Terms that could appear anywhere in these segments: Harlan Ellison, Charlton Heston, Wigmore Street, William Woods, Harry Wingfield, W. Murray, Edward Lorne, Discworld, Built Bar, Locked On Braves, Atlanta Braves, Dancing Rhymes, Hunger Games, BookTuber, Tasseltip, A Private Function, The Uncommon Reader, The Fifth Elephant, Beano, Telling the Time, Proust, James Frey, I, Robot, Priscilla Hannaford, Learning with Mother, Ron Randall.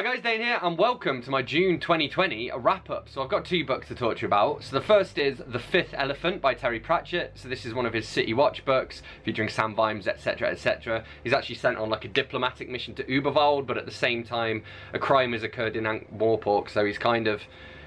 Hi guys, Dane here and welcome to my June 2020 wrap-up. So I've got two books to talk to you about. So the first is The Fifth Elephant by Terry Pratchett. So this is one of his City Watch books featuring Sam Vimes, etc, etc. He's actually sent on like a diplomatic mission to Überwald, but at the same time a crime has occurred in Ankh-Morpork, so he's kind of,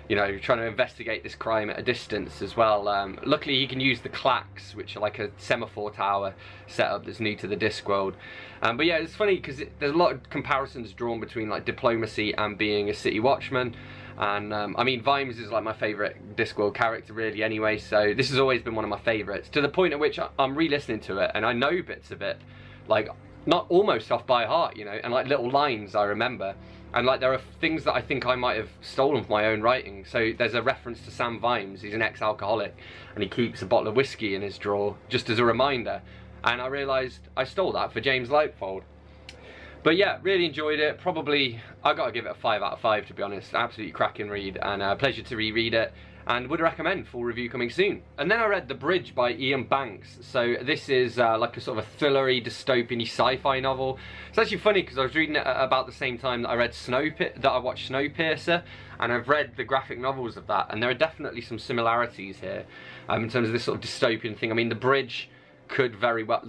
you know, trying to investigate this crime at a distance as well. Luckily he can use the clacks, which are like a semaphore tower setup that's new to the Discworld. But yeah, it's funny because there's a lot of comparisons drawn between like diplomacy and being a city watchman. And I mean, Vimes is like my favourite Discworld character really anyway, so this has always been one of my favourites, to the point at which I'm re-listening to it and I know bits of it, like not almost off by heart, you know, and like little lines I remember. And like there are things that I think I might have stolen from my own writing. So there's a reference to Sam Vimes. He's an ex-alcoholic and he keeps a bottle of whiskey in his drawer just as a reminder. And I realised I stole that for James Lightfold. But yeah, really enjoyed it. Probably, I got to give it a 5 out of 5 to be honest. Absolutely cracking read and a pleasure to reread it. And would recommend, full review coming soon. And then I read The Bridge by Iain Banks. So this is like a sort of a thrillery, dystopian-y sci-fi novel. It's actually funny because I was reading it about the same time that I read that I watched Snowpiercer, and I've read the graphic novels of that, and there are definitely some similarities here in terms of this sort of dystopian thing. I mean, The Bridge could very well,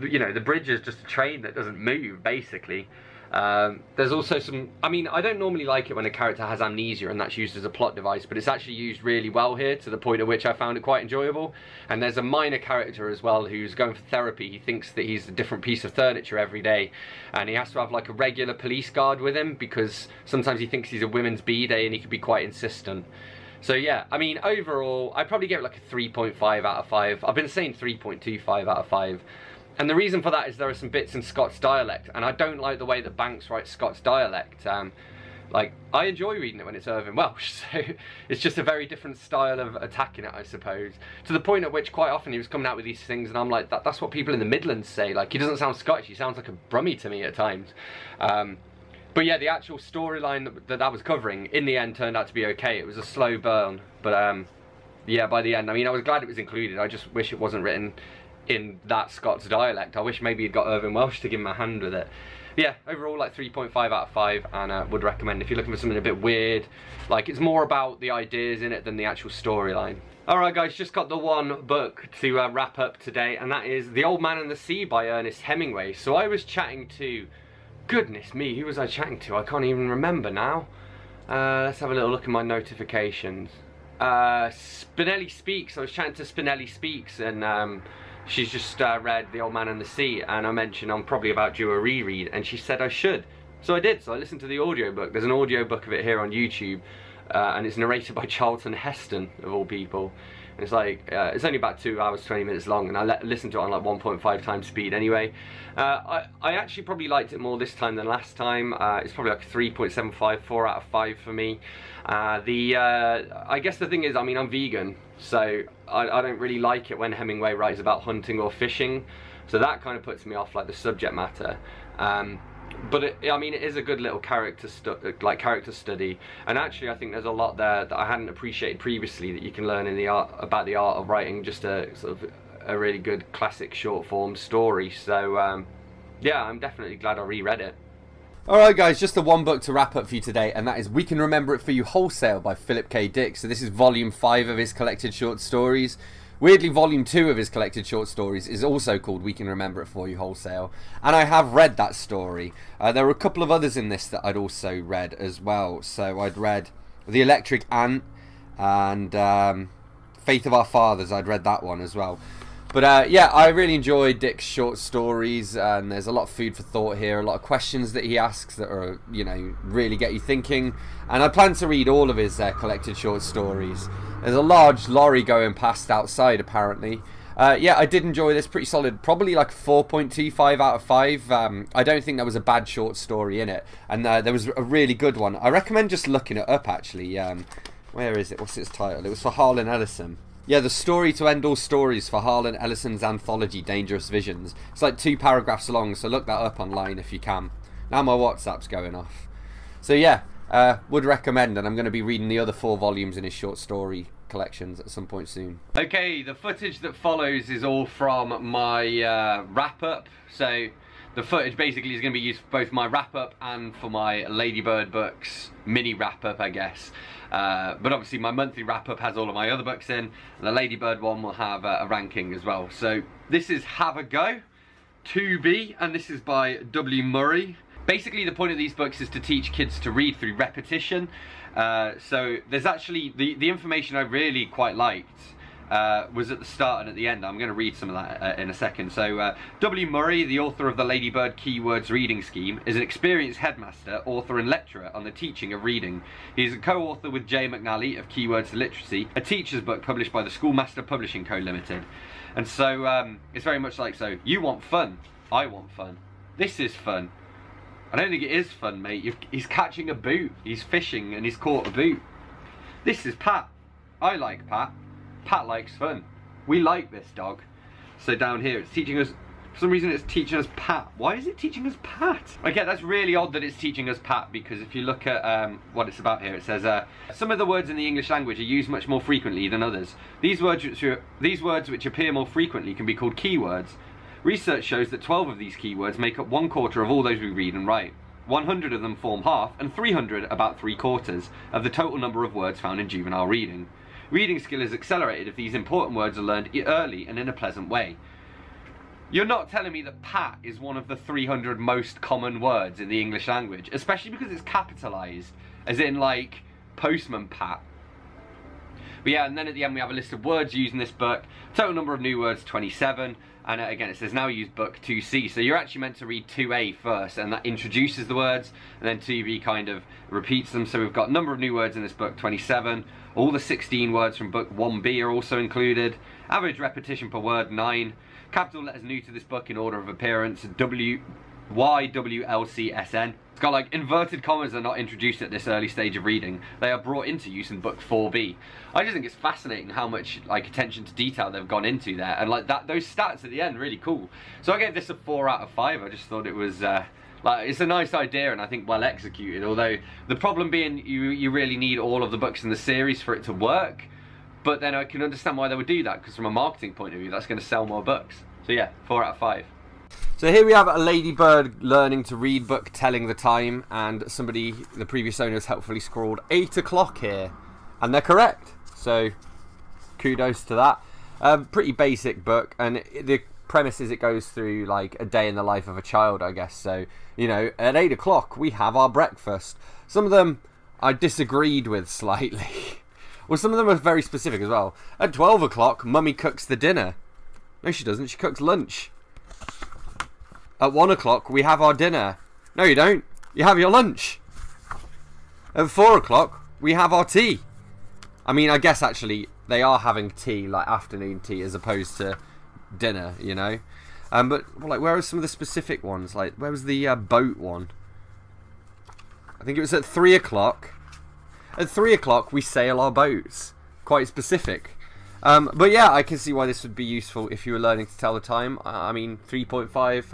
you know, The Bridge is just a train that doesn't move basically. There's also some, I mean, I don't normally like it when a character has amnesia and that's used as a plot device, but it's actually used really well here, to the point at which I found it quite enjoyable. And there's a minor character as well who's going for therapy. He thinks that he's a different piece of furniture every day, and he has to have like a regular police guard with him because sometimes he thinks he's a women's b-day and he could be quite insistent. So yeah, I mean, overall I'd probably give it like a 3.5 out of 5. I've been saying 3.25 out of 5. And the reason for that is there are some bits in Scots dialect, and I don't like the way that Banks writes Scots dialect. Like, I enjoy reading it when it's Irvine Welsh, so it's just a very different style of attacking it, I suppose. To the point at which quite often he was coming out with these things and I'm like, that's what people in the Midlands say. Like, he doesn't sound Scottish, he sounds like a Brummie to me at times. But yeah, the actual storyline that I was covering in the end turned out to be okay. It was a slow burn, but yeah, by the end, I mean, I was glad it was included. I just wish it wasn't written in that Scots dialect. I wish maybe he'd got Irvine Welsh to give him a hand with it. But yeah, overall like 3.5 out of 5, and would recommend if you're looking for something a bit weird. Like, it's more about the ideas in it than the actual storyline. Alright guys, just got the one book to wrap up today, and that is The Old Man and the Sea by Ernest Hemingway. So I was chatting to, goodness me, who was I chatting to? I can't even remember now. Let's have a little look at my notifications. Spinelli Speaks. I was chatting to Spinelli Speaks, and she's just read The Old Man and the Sea, and I mentioned I'm probably about due a reread, and she said I should. So I did, so I listened to the audiobook. There's an audiobook of it here on YouTube, and it's narrated by Charlton Heston, of all people. And it's like, it's only about 2 hours, 20 minutes long, and I listened to it on like 1.5 times speed anyway. I actually probably liked it more this time than last time. It's probably like 3.75, 4 out of 5 for me. I guess the thing is, I mean, I'm vegan, so I don't really like it when Hemingway writes about hunting or fishing, so that kind of puts me off like the subject matter. But I mean, it is a good little character study, and actually I think there's a lot there that I hadn't appreciated previously that you can learn in the art, about the art of writing just a sort of a really good classic short form story. So yeah, I'm definitely glad I reread it. Alright guys, just the one book to wrap up for you today, and that is We Can Remember It For You Wholesale by Philip K. Dick. So this is volume 5 of his collected short stories. Weirdly, volume 2 of his collected short stories is also called We Can Remember It For You Wholesale, and I have read that story. There were a couple of others in this that I'd also read as well. So I'd read The Electric Ant and Faith of Our Fathers. I'd read that one as well. But yeah, I really enjoy Dick's short stories, and there's a lot of food for thought here, a lot of questions that he asks that are, you know, really get you thinking. And I plan to read all of his collected short stories. There's a large lorry going past outside, apparently. Yeah, I did enjoy this, pretty solid, probably like 4.25 out of 5. I don't think there was a bad short story in it, and there was a really good one. I recommend just looking it up, actually. Where is it? What's its title? It was for Harlan Ellison. Yeah, the story to end all stories for Harlan Ellison's anthology, Dangerous Visions. It's like 2 paragraphs long, so look that up online if you can. Now my WhatsApp's going off. So yeah, would recommend, and I'm going to be reading the other 4 volumes in his short story collections at some point soon. Okay, the footage that follows is all from my wrap-up, so The footage basically is going to be used for both my wrap-up and for my Ladybird books mini wrap-up, I guess. But obviously my monthly wrap-up has all of my other books in, and the Ladybird one will have a ranking as well. So this is Have a Go, 2B, and this is by W. Murray. Basically the point of these books is to teach kids to read through repetition. So there's actually, the information I really quite liked was at the start and at the end. I'm going to read some of that in a second. So W. Murray, the author of the Ladybird Keywords Reading Scheme, is an experienced headmaster, author and lecturer on the teaching of reading. He is a co-author with J. McNally of Keywords Literacy, a teacher's book published by the Schoolmaster Publishing Co. Limited. And so it's very much like, so you want fun, I want fun, this is fun. I don't think it is fun, mate. He's catching a boot, he's fishing and he's caught a boot. This is Pat, I like Pat. Pat likes fun. We like this dog. So down here it's teaching us, for some reason it's teaching us Pat. Why is it teaching us Pat? Okay, that's really odd that it's teaching us Pat, because if you look at what it's about here, it says, some of the words in the English language are used much more frequently than others. These words which appear more frequently can be called keywords. Research shows that 12 of these keywords make up 1/4 of all those we read and write. 100 of them form half, and 300 about 3/4 of the total number of words found in juvenile reading. Reading skill is accelerated if these important words are learned early and in a pleasant way. You're not telling me that Pat is one of the 300 most common words in the English language, especially because it's capitalized, as in like Postman Pat. But yeah, and then at the end we have a list of words used in this book, total number of new words 27, and again it says now use book 2C, so you're actually meant to read 2A first, and that introduces the words, and then 2B kind of repeats them. So we've got number of new words in this book 27, all the 16 words from book 1B are also included, average repetition per word 9, capital letters new to this book in order of appearance, YWLCSN. It's got like inverted commas are not introduced at this early stage of reading. They are brought into use in book 4B. I just think it's fascinating how much like attention to detail they've gone into there, and like that, those stats at the end, really cool. So I gave this a 4 out of 5. I just thought it was like, it's a nice idea and I think well executed. Although the problem being you really need all of the books in the series for it to work. But then I can understand why they would do that, because from a marketing point of view, that's going to sell more books. So yeah, 4 out of 5. So here we have a Ladybird learning to read book telling the time, and somebody, the previous owner, has helpfully scrawled 8 o'clock here, and they're correct, so kudos to that. Pretty basic book, and the premise is it goes through like a day in the life of a child, I guess. So, you know, at 8 o'clock we have our breakfast. Some of them I disagreed with slightly. Well, some of them are very specific as well. At 12 o'clock mummy cooks the dinner. No she doesn't, she cooks lunch. At 1 o'clock, we have our dinner. No, you don't. You have your lunch. At 4 o'clock, we have our tea. I mean, I guess actually they are having tea, like afternoon tea, as opposed to dinner, you know. But well, like, where are some of the specific ones? Like, where was the boat one? I think it was at 3 o'clock. At 3 o'clock, we sail our boats. Quite specific. But yeah, I can see why this would be useful if you were learning to tell the time. I mean, 3.5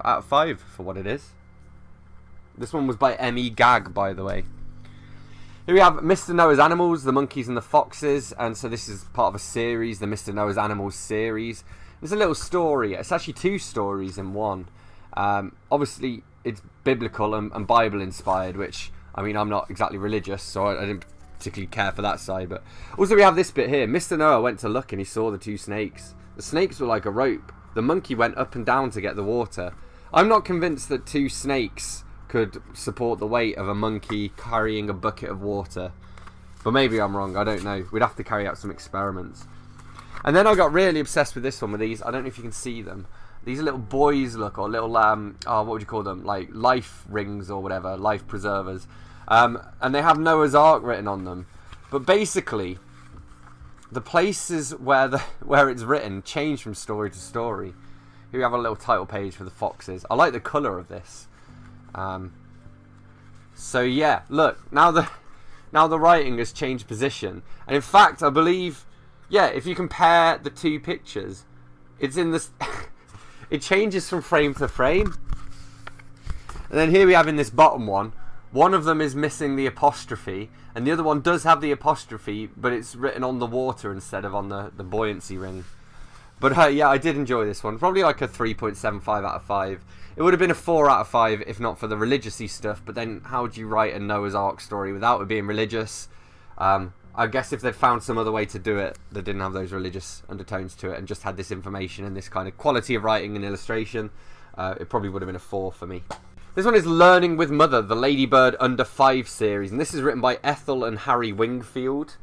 out of 5 for what it is. This one was by M.E. Gag, by the way. Here we have Mr. Noah's Animals, the Monkeys and the Foxes. And so this is part of a series, the Mr. Noah's Animals series. It's a little story. It's actually 2 stories in one. Obviously, it's biblical and Bible-inspired, which, I mean, I'm not exactly religious, so I didn't particularly care for that side. But also we have this bit here. Mr. Noah went to look and he saw the 2 snakes. The snakes were like a rope. The monkey went up and down to get the water. I'm not convinced that 2 snakes could support the weight of a monkey carrying a bucket of water, but maybe I'm wrong, I don't know. We'd have to carry out some experiments. And then I got really obsessed with this one, with these, I don't know if you can see them, these little boys look, or little oh, what would you call them, like life rings or whatever, life preservers. And they have Noah's Ark written on them, but basically the places where it's written change from story to story. Here we have a little title page for the foxes. I like the colour of this. So yeah, look, now the writing has changed position, and in fact I believe, yeah, if you compare the 2 pictures, it's in this. It changes from frame to frame. And then here we have in this bottom one. One of them is missing the apostrophe, and the other one does have the apostrophe, but it's written on the water instead of on the buoyancy ring. But yeah, I did enjoy this one. Probably like a 3.75 out of 5. It would have been a 4 out of 5 if not for the religious-y stuff, but then how would you write a Noah's Ark story without it being religious? I guess if they'd found some other way to do it that didn't have those religious undertones to it and just had this information and this kind of quality of writing and illustration, it probably would have been a 4 for me. This one is Learning with Mother, the Ladybird Under 5 series, and this is written by Ethel and Harry Wingfield.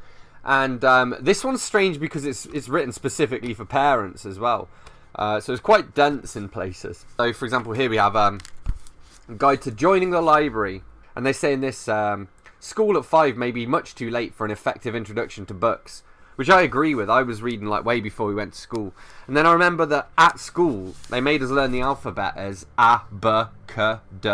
And this one's strange because it's written specifically for parents as well. So it's quite dense in places. So, for example, here we have a guide to joining the library. And they say in this, school at 5 may be much too late for an effective introduction to books. Which I agree with. I was reading like way before we went to school. And then I remember that at school, they made us learn the alphabet as A, B, K, D.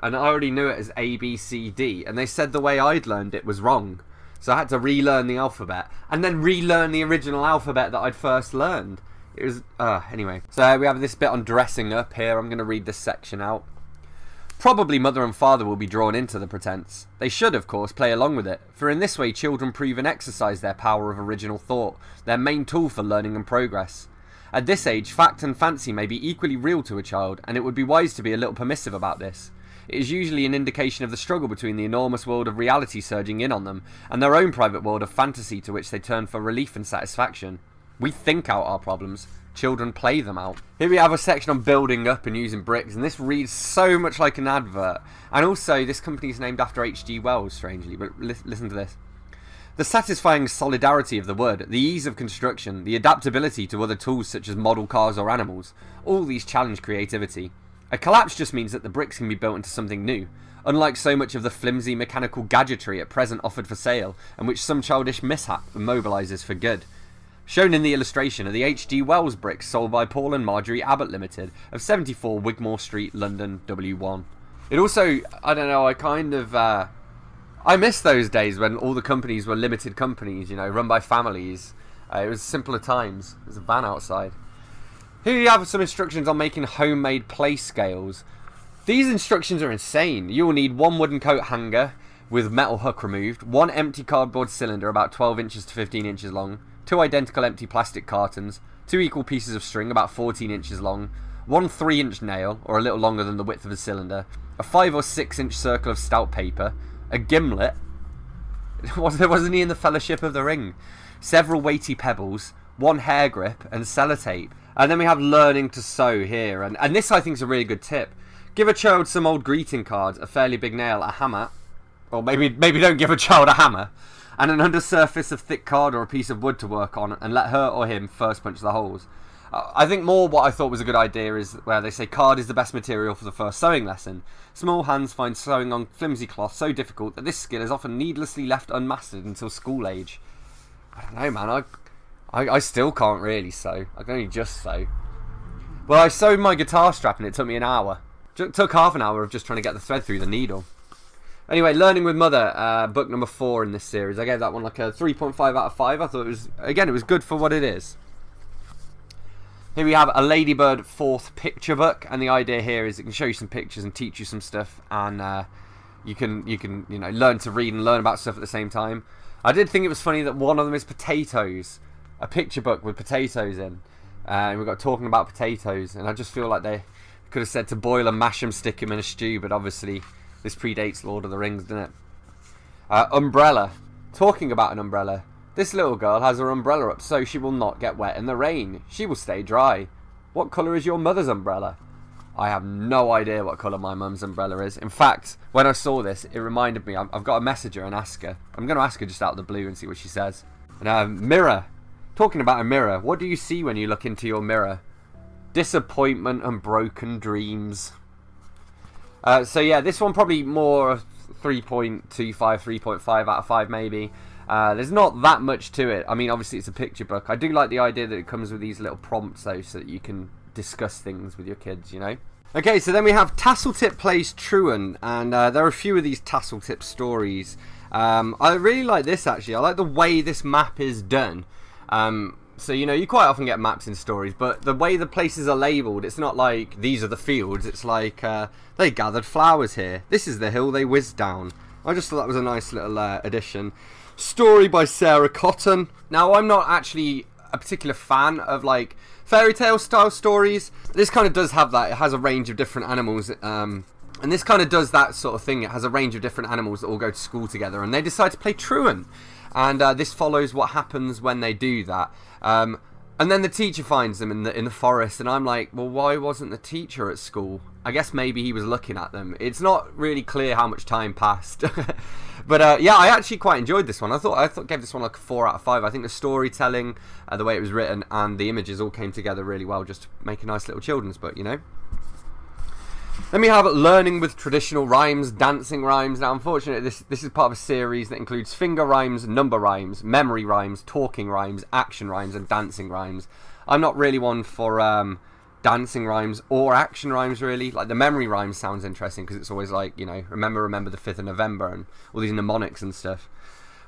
And I already knew it as A, B, C, D. And they said the way I'd learned it was wrong. So I had to relearn the alphabet, and then relearn the original alphabet that I'd first learned. It was, anyway. So we have this bit on dressing up here. I'm going to read this section out. Probably mother and father will be drawn into the pretense. They should, of course, play along with it, for in this way children prove and exercise their power of original thought, their main tool for learning and progress. At this age, fact and fancy may be equally real to a child, and it would be wise to be a little permissive about this. It is usually an indication of the struggle between the enormous world of reality surging in on them, and their own private world of fantasy to which they turn for relief and satisfaction. We think out our problems, children play them out. Here we have a section on building up and using bricks, and this reads so much like an advert. And also, this company is named after H.G. Wells, strangely, but listen to this. The satisfying solidarity of the wood, the ease of construction, the adaptability to other tools such as model cars or animals, all these challenge creativity. A collapse just means that the bricks can be built into something new, unlike so much of the flimsy mechanical gadgetry at present offered for sale, and which some childish mishap immobilises for good. Shown in the illustration are the H.G. Wells bricks sold by Paul and Marjorie Abbott Limited of 74 Wigmore Street, London, W1. It also, I don't know, I kind of, I miss those days when all the companies were limited companies, you know, run by families. It was simpler times. There's a van outside. Here you have some instructions on making homemade play scales. These instructions are insane. You will need one wooden coat hanger with metal hook removed, one empty cardboard cylinder about 12 inches to 15 inches long, two identical empty plastic cartons, two equal pieces of string about 14 inches long, one 3-inch nail, or a little longer than the width of a cylinder, a 5 or 6-inch circle of stout paper, a gimlet, wasn't he in the Fellowship of the Ring, several weighty pebbles, one hair grip, and sellotape. And then we have learning to sew here, and this I think is a really good tip. Give a child some old greeting cards, a fairly big nail, a hammer, or maybe don't give a child a hammer, and an undersurface of thick card or a piece of wood to work on, and let her or him first punch the holes. I think more what I thought was a good idea is where they say card is the best material for the first sewing lesson. Small hands find sewing on flimsy cloth so difficult that this skill is often needlessly left unmastered until school age. I don't know, man, I still can't really sew. I can only just sew. Well, I sewed my guitar strap and it took me an hour. It took half an hour of just trying to get the thread through the needle. Anyway, Learning with Mother, book number 4 in this series. I gave that one like a 3.5 out of 5. I thought it was, again, it was good for what it is. Here we have a Ladybird 4th picture book, and the idea here is it can show you some pictures and teach you some stuff, and you can you know, learn to read and learn about stuff at the same time. I did think it was funny that one of them is potatoes. A picture book with potatoes in, and we got talking about potatoes, and I just feel like they could have said to boil and mash them, stick them in a stew, but obviously this predates Lord of the Rings, doesn't it? Umbrella, talking about an umbrella. This little girl has her umbrella up so she will not get wet in the rain. She will stay dry. What colour is your mother's umbrella? I have no idea what colour my mum's umbrella is. In fact, when I saw this, it reminded me, I've got to message her and ask her. I'm going to ask her just out of the blue and see what she says. And mirror. Talking about a mirror, what do you see when you look into your mirror? Disappointment and broken dreams. So yeah, this one probably more 3.25, 3.5 out of 5 maybe. There's not that much to it. I mean, obviously it's a picture book. I do like the idea that it comes with these little prompts though, so that you can discuss things with your kids, you know. Okay, so then we have Tasseltip Plays Truant, and there are a few of these Tasseltip stories. I really like this actually. I like the way this map is done. So, you know, you quite often get maps in stories, but the way the places are labelled, it's not like these are the fields, it's like they gathered flowers here. This is the hill they whizzed down. I just thought that was a nice little addition. Story by Sarah Cotton. Now, I'm not actually a particular fan of like fairy tale style stories, this kind of does have that. It has a range of different animals, and this kind of does that sort of thing. It has a range of different animals that all go to school together, and they decide to play truant. And this follows what happens when they do that. And then the teacher finds them in the forest, and I'm like, well, why wasn't the teacher at school? I guess maybe he was looking at them. It's not really clear how much time passed. But yeah, I actually quite enjoyed this one. I gave this one like a 4 out of 5. I think the storytelling, the way it was written, and the images all came together really well, just to make a nice little children's book, you know. Then we have learning with traditional rhymes, dancing rhymes. Now, unfortunately, this is part of a series that includes finger rhymes, number rhymes, memory rhymes, talking rhymes, action rhymes, and dancing rhymes. I'm not really one for dancing rhymes or action rhymes, really. Like, the memory rhyme sounds interesting because it's always like, you know, remember the 5th of November and all these mnemonics and stuff.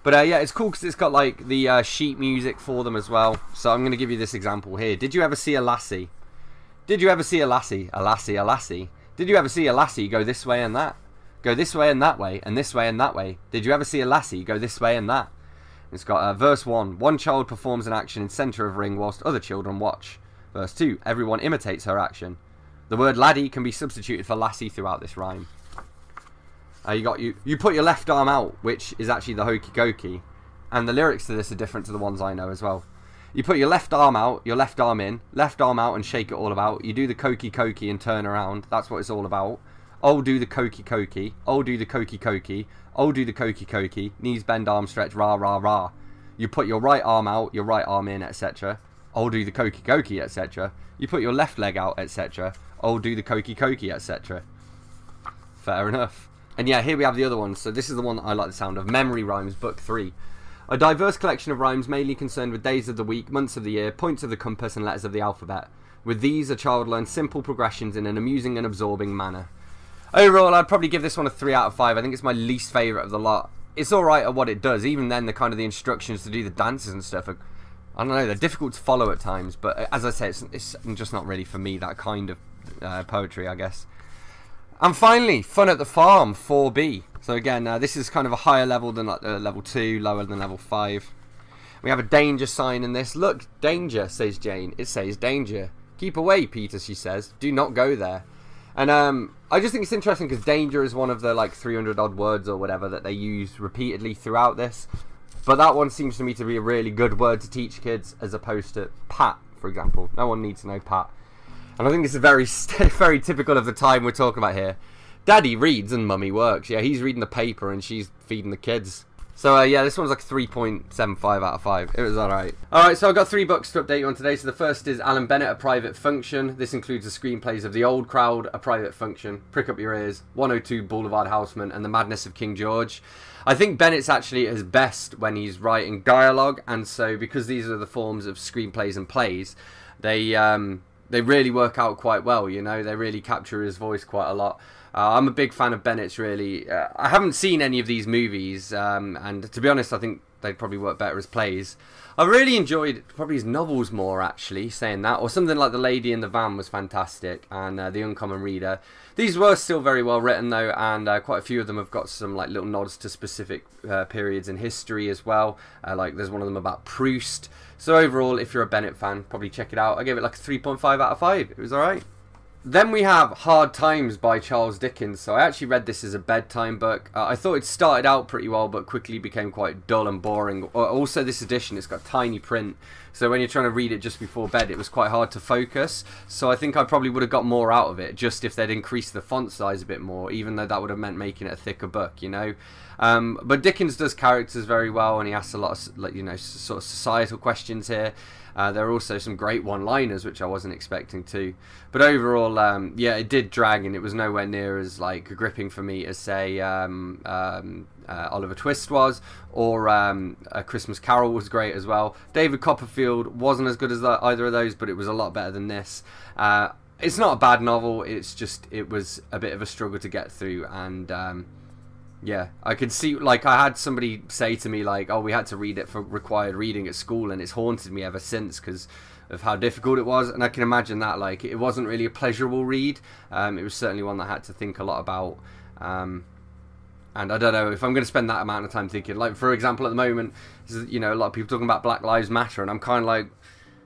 But yeah, it's cool because it's got like the sheet music for them as well. So I'm going to give you this example here. Did you ever see a lassie? Did you ever see a lassie? A lassie, a lassie. Did you ever see a lassie go this way and that? Go this way and that way, and this way and that way. Did you ever see a lassie go this way and that? It's got verse 1. One child performs an action in centre of ring whilst other children watch. Verse 2. Everyone imitates her action. The word laddie can be substituted for lassie throughout this rhyme. You put your left arm out, which is actually the hokey cokey. And the lyrics to this are different to the ones I know as well. You put your left arm out, your left arm in, left arm out and shake it all about. You do the cokey cokey and turn around. That's what it's all about. Oh, do the cokey cokey. Oh, do the cokey cokey. Oh, do the cokey cokey. Knees bend, arms stretch, rah, rah, rah. You put your right arm out, your right arm in, etc. Oh, do the cokey cokey, etc. You put your left leg out, etc. Oh, do the cokey cokey, etc. Fair enough. And yeah, here we have the other one. So this is the one that I like the sound of. Memory Rhymes, Book 3. A diverse collection of rhymes mainly concerned with days of the week, months of the year, points of the compass and letters of the alphabet. With these, a child learns simple progressions in an amusing and absorbing manner. Overall, I'd probably give this one a 3 out of 5. I think it's my least favourite of the lot. It's alright at what it does. Even then, the kind of the instructions to do the dances and stuff are, I don't know, they're difficult to follow at times. But as I say, it's just not really for me, that kind of poetry, I guess. And finally, Fun at the Farm, 4B. So again, this is kind of a higher level than like, level 2, lower than level 5. We have a danger sign in this. Look, danger, says Jane. It says danger. Keep away, Peter, she says. Do not go there. And I just think it's interesting because danger is one of the like 300 odd words or whatever that they use repeatedly throughout this. But that one seems to me to be a really good word to teach kids as opposed to Pat, for example. No one needs to know Pat. And I think this is very, very typical of the time we're talking about here. Daddy reads and Mummy works. Yeah, he's reading the paper and she's feeding the kids. So yeah, this one's like 3.75 out of 5. It was alright. Alright, so I've got 3 books to update you on today. So the first is Alan Bennett, A Private Function. This includes the screenplays of The Old Crowd, A Private Function, Prick Up Your Ears, 102 Boulevard Houseman, and The Madness of King George. I think Bennett's actually at his best when he's writing dialogue, and so because these are the forms of screenplays and plays, they really work out quite well, you know. They really capture his voice quite a lot. I'm a big fan of Bennett's, really. I haven't seen any of these movies, and to be honest, I think they'd probably work better as plays. I really enjoyed probably his novels more, actually, saying that. Or something like The Lady in the Van was fantastic, and The Uncommon Reader. These were still very well written, though, and quite a few of them have got some like little nods to specific periods in history as well. Like, there's one of them about Proust. So overall, if you're a Bennett fan, probably check it out. I gave it like a 3.5 out of 5. It was all right. Then we have Hard Times by Charles Dickens. So I actually read this as a bedtime book. I thought it started out pretty well, but quickly became quite dull and boring. Also, this edition, it's got tiny print. So when you're trying to read it just before bed, it was quite hard to focus. So I think I probably would have got more out of it just if they'd increased the font size a bit more, even though that would have meant making it a thicker book, you know. But Dickens does characters very well, and he asks a lot of, like, you know, sort of societal questions here. There are also some great one-liners, which I wasn't expecting to. But overall, yeah, it did drag, and it was nowhere near as like gripping for me as, say, Oliver Twist was, or A Christmas Carol was great as well. David Copperfield wasn't as good as either of those, but it was a lot better than this. It's not a bad novel. It's just it was a bit of a struggle to get through, and yeah, I could see, like, I had somebody say to me, like, oh, we had to read it for required reading at school, and it's haunted me ever since because of how difficult it was, and I can imagine that, like, it wasn't really a pleasurable read. It was certainly one that I had to think a lot about, and I don't know if I'm going to spend that amount of time thinking. Like, for example, at the moment, you know, a lot of people talking about Black Lives Matter, and I'm kind of like,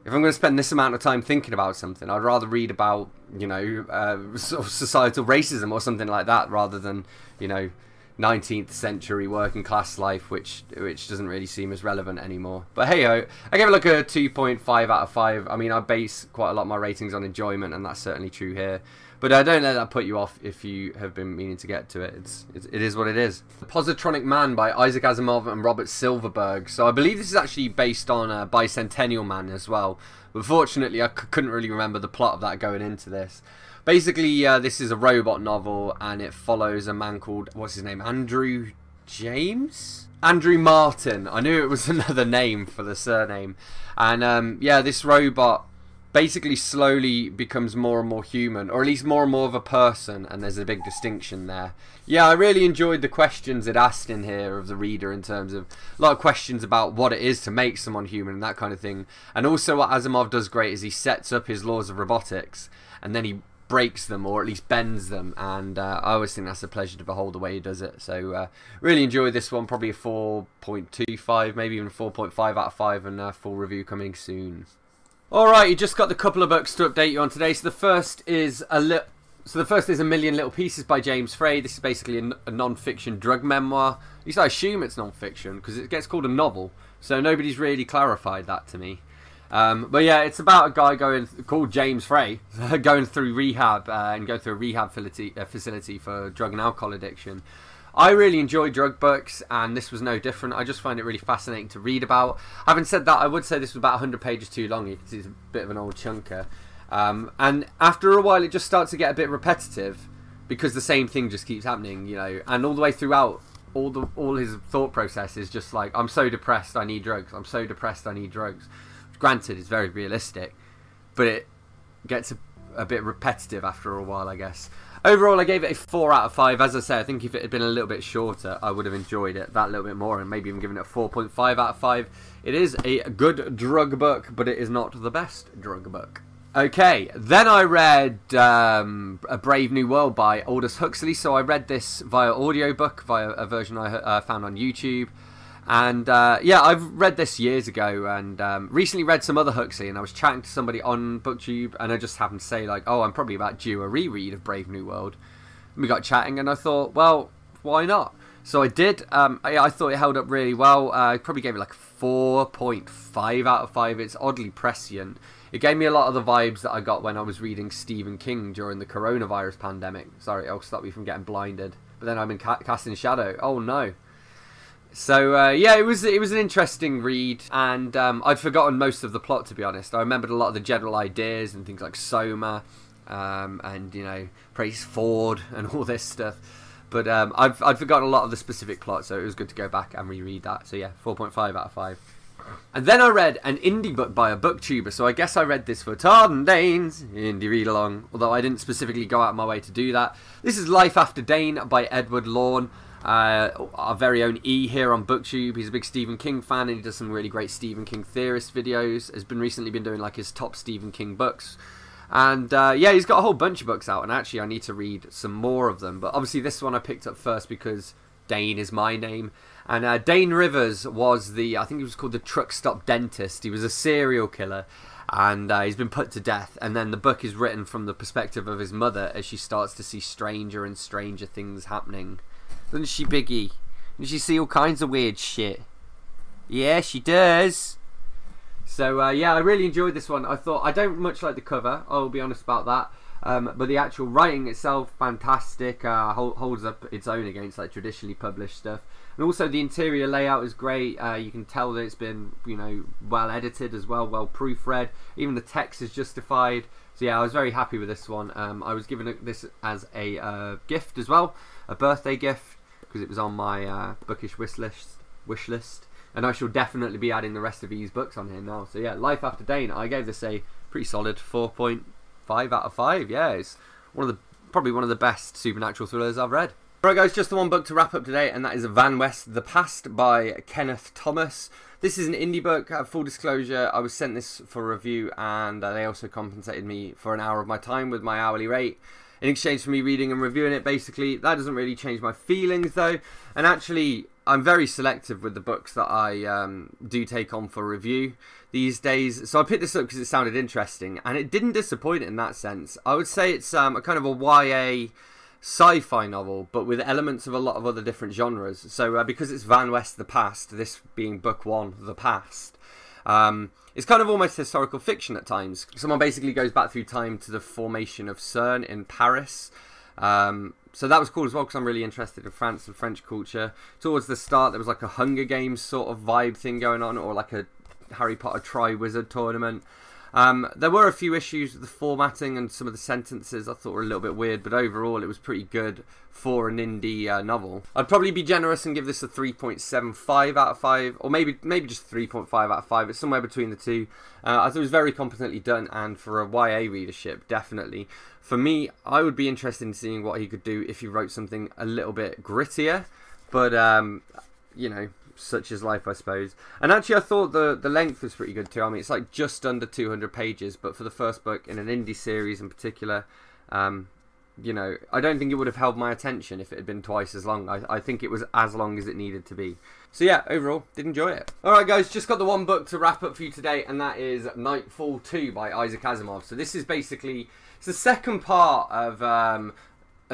If I'm going to spend this amount of time thinking about something, I'd rather read about, you know, sort of societal racism or something like that, rather than, you know, 19th century working class life, which doesn't really seem as relevant anymore. But hey-ho, I gave it like a 2.5 out of 5. I mean, I base quite a lot of my ratings on enjoyment, and that's certainly true here. But I don't let that put you off if you have been meaning to get to it. It is what it is. The Positronic Man by Isaac Asimov and Robert Silverberg. So I believe this is actually based on Bicentennial Man as well. But fortunately, I couldn't really remember the plot of that going into this. Basically, this is a robot novel, and it follows a man called, what's his name, Andrew James? Andrew Martin. I knew it was another name for the surname. And yeah, this robot basically slowly becomes more and more human, or at least more and more of a person, and there's a big distinction there. Yeah, I really enjoyed the questions it asked in here of the reader, in terms of a lot of questions about what it is to make someone human and that kind of thing. And also what Asimov does great is he sets up his laws of robotics, and then he breaks them, or at least bends them, and I always think that's a pleasure to behold the way he does it. So really enjoy this one, probably a 4.25, maybe even 4.5 out of 5, and a full review coming soon. Alright, you just got the couple of books to update you on today. So the first is A Million Little Pieces by James Frey. This is basically a non-fiction drug memoir. At least I assume it's non-fiction, because it gets called a novel, so nobody's really clarified that to me. But yeah, it's about a guy called James Frey going through rehab and going through a rehab facility for drug and alcohol addiction. I really enjoy drug books, and this was no different. I just find it really fascinating to read about. Having said that, I would say this was about 100 pages too long. It's a bit of an old chunker. And after a while, it just starts to get a bit repetitive, because the same thing just keeps happening, you know. And all the way throughout, all his thought process is just like, I'm so depressed, I need drugs. I'm so depressed, I need drugs. Granted, it's very realistic, but it gets a bit repetitive after a while, I guess. Overall, I gave it a 4 out of 5. As I say, I think if it had been a little bit shorter, I would have enjoyed it that little bit more, and maybe even given it a 4.5 out of 5. It is a good drug book, but it is not the best drug book. Okay, then I read A Brave New World by Aldous Huxley. So I read this via audiobook, via a version I found on YouTube. And yeah, I've read this years ago, and recently read some other Huxley, and I was chatting to somebody on BookTube, and I just happened to say, like, oh, I'm probably about due a reread of Brave New World. And we got chatting, and I thought, well, why not? So I did. I thought it held up really well. I probably gave it like 4.5 out of 5. It's oddly prescient. It gave me a lot of the vibes that I got when I was reading Stephen King during the coronavirus pandemic. Sorry, it'll stop me from getting blinded. But then I'm in Casting Shadow. Oh, no. So yeah, it was an interesting read, and I'd forgotten most of the plot, to be honest. I remembered a lot of the general ideas and things like Soma, and, you know, Praise Ford and all this stuff. But I'd forgotten a lot of the specific plot, so it was good to go back and reread that. So yeah, 4.5 out of 5. And then I read an indie book by a booktuber, so I guess I read this for Tartan Dane's Indie Read Along, although I didn't specifically go out of my way to do that. This is Life After Dane by Edward Lorne. Our very own E here on BookTube. He's a big Stephen King fan, and he does some really great Stephen King theorist videos. Has been recently been doing like his top Stephen King books, and yeah, he's got a whole bunch of books out. And actually, I need to read some more of them. But obviously, this one I picked up first because Dane is my name, and Dane Rivers was I think he was called the Truck Stop Dentist. He was a serial killer, and he's been put to death. And then the book is written from the perspective of his mother as she starts to see stranger and stranger things happening. Doesn't she, Biggie? Doesn't she see all kinds of weird shit? Yeah, she does. So, yeah, I really enjoyed this one. I thought, I don't much like the cover, I'll be honest about that. But the actual writing itself, fantastic. Holds up its own against, like, traditionally published stuff. And also the interior layout is great. You can tell that it's been, you know, well edited as well, well proofread. Even the text is justified. So yeah, I was very happy with this one. I was given this as a gift as well, a birthday gift, because it was on my bookish wish list, and I shall definitely be adding the rest of these books on here now. So yeah, Life After Dane, I gave this a pretty solid 4.5 out of 5. Yeah, it's probably one of the best supernatural thrillers I've read. Alright guys, just the one book to wrap up today, and that is Van West, The Past by Kenneth Thomas. This is an indie book. Full disclosure, I was sent this for review, and they also compensated me for an hour of my time with my hourly rate in exchange for me reading and reviewing it, basically. That doesn't really change my feelings, though. And actually, I'm very selective with the books that I do take on for review these days. So I picked this up because it sounded interesting, and it didn't disappoint in that sense. I would say it's a kind of a YA sci-fi novel, but with elements of a lot of other different genres. So because it's Van West, The Past, this being book one, The Past, it's kind of almost historical fiction at times. Someone basically goes back through time to the formation of CERN in Paris. So that was cool as well, because I'm really interested in France and French culture. Towards the start, there was like a Hunger Games sort of vibe thing going on, or like a Harry Potter Tri-Wizard tournament. There were a few issues with the formatting, and some of the sentences I thought were a little bit weird, but overall it was pretty good for an indie novel. I'd probably be generous and give this a 3.75 out of 5, or maybe just 3.5 out of 5. It's somewhere between the two. I thought it was very competently done, and for a YA readership, definitely. For me, I would be interested in seeing what he could do if he wrote something a little bit grittier, but, you know, such is life, I suppose. And actually, I thought the length was pretty good too. I mean, it's like just under 200 pages, but for the first book in an indie series in particular, you know, I don't think it would have held my attention if it had been twice as long. I think it was as long as it needed to be. So yeah, overall, did enjoy it. Alright guys, just got the one book to wrap up for you today, and that is Nightfall 2 by Isaac Asimov. So this is basically, it's the second part of a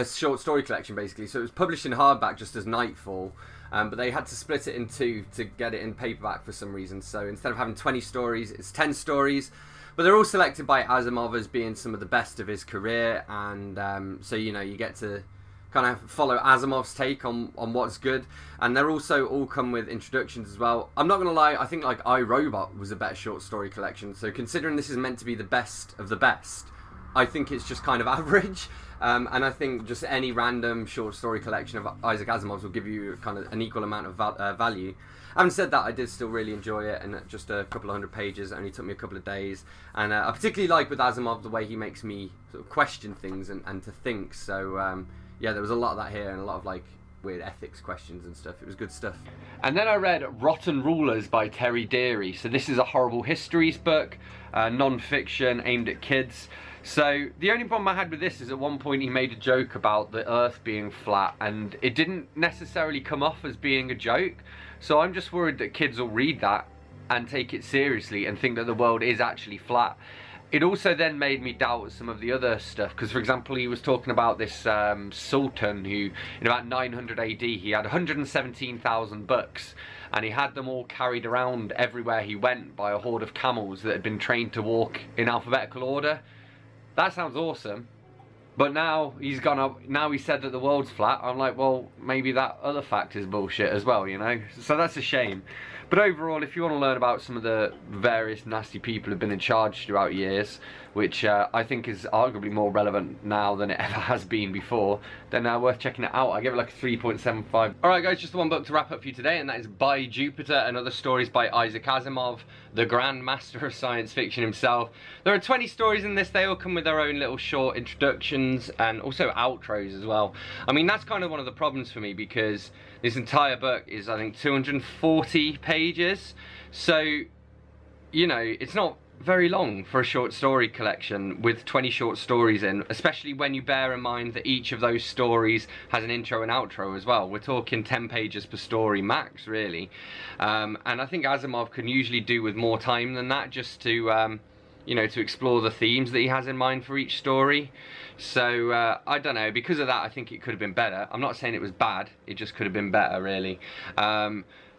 short story collection basically. So it was published in hardback just as Nightfall. But they had to split it in two to get it in paperback for some reason. So instead of having 20 stories, it's 10 stories. But they're all selected by Asimov as being some of the best of his career. And so, you know, you get to kind of follow Asimov's take on what's good. And they're also all come with introductions as well. I'm not going to lie, I think like I, Robot was a better short story collection. So considering this is meant to be the best of the best, I think it's just kind of average. And I think just any random short story collection of Isaac Asimov's will give you kind of an equal amount of value. Having said that, I did still really enjoy it, and just a couple of hundred pages. It only took me a couple of days. And I particularly like with Asimov the way he makes me sort of question things and to think. So yeah, there was a lot of that here, and a lot of like weird ethics questions and stuff. It was good stuff. And then I read Rotten Rulers by Terry Deary. So this is a Horrible Histories book, non-fiction aimed at kids. So the only problem I had with this is at one point he made a joke about the earth being flat, and it didn't necessarily come off as being a joke. So I'm just worried that kids will read that and take it seriously and think that the world is actually flat. It also then made me doubt some of the other stuff, because for example he was talking about this sultan who in about 900 AD he had 117,000 bucks, and he had them all carried around everywhere he went by a horde of camels that had been trained to walk in alphabetical order. That sounds awesome, but now he's gone up, now he said that the world's flat. I'm like, well, maybe that other fact is bullshit as well, you know? So that's a shame. But overall, if you want to learn about some of the various nasty people who've been in charge throughout years, which I think is arguably more relevant now than it ever has been before, then worth checking it out. I give it like a 3.75. Alright guys, just the one book to wrap up for you today, and that is By Jupiter and Other Stories by Isaac Asimov, the grand master of science fiction himself. There are 20 stories in this. They all come with their own little short introductions and also outros as well. I mean, that's kind of one of the problems for me, because this entire book is, I think, 240 pages. So, you know, it's not very long for a short story collection with 20 short stories in, especially when you bear in mind that each of those stories has an intro and outro as well. We're talking 10 pages per story max, really. And I think Asimov can usually do with more time than that, just to you know, to explore the themes that he has in mind for each story. So I don't know, because of that I think it could have been better. I'm not saying it was bad, it just could have been better, really.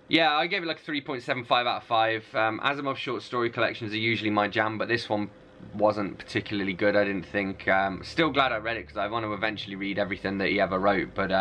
Yeah, I gave it like 3.75 out of 5. Asimov's short story collections are usually my jam, but this one wasn't particularly good, I didn't think. Still glad I read it, because I want to eventually read everything that he ever wrote, but